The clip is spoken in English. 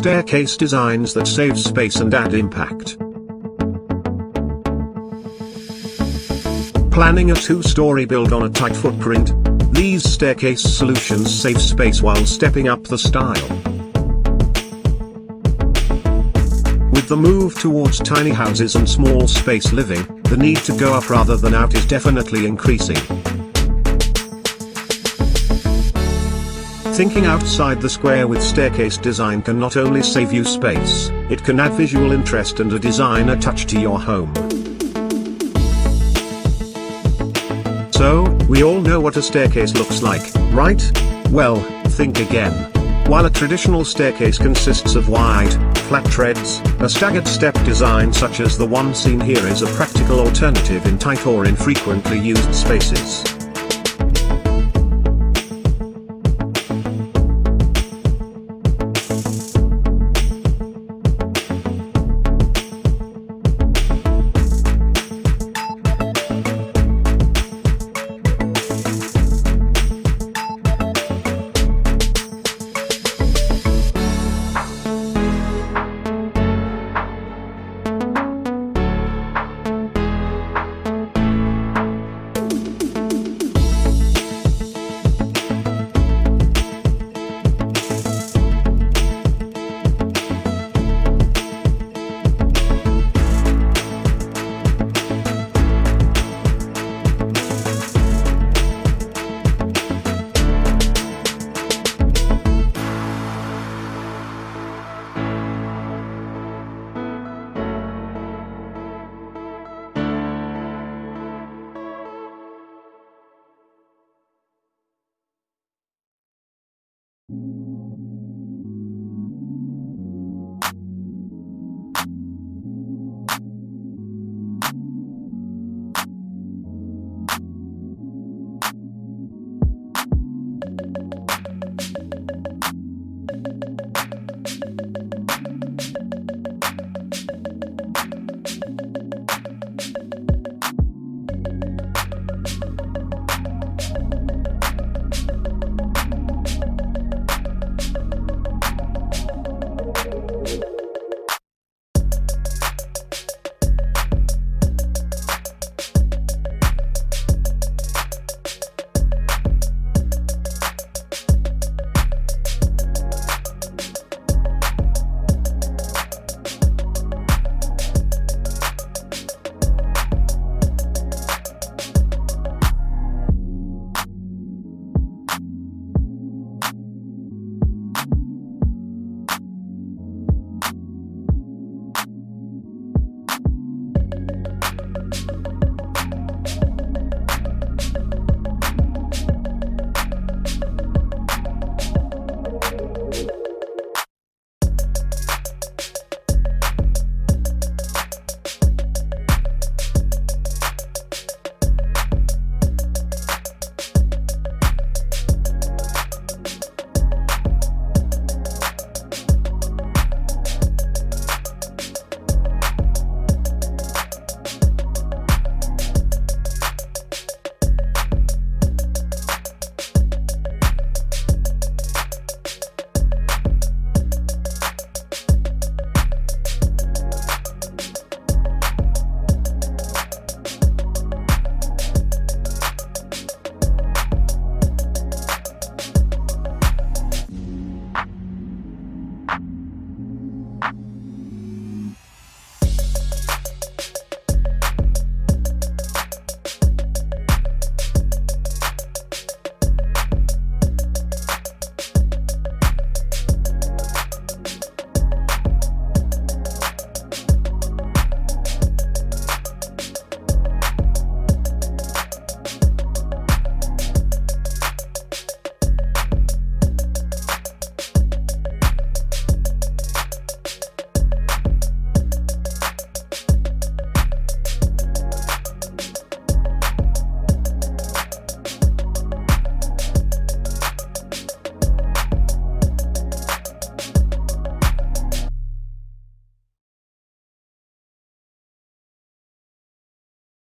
staircase designs that save space and add impact. Planning a two-story build on a tight footprint? These staircase solutions save space while stepping up the style. With the move towards tiny houses and small space living, the need to go up rather than out is definitely increasing. Thinking outside the square with staircase design can not only save you space, it can add visual interest and a designer touch to your home. So, we all know what a staircase looks like, right? Well, think again. While a traditional staircase consists of wide, flat treads, a staggered step design such as the one seen here is a practical alternative in tight or infrequently used spaces.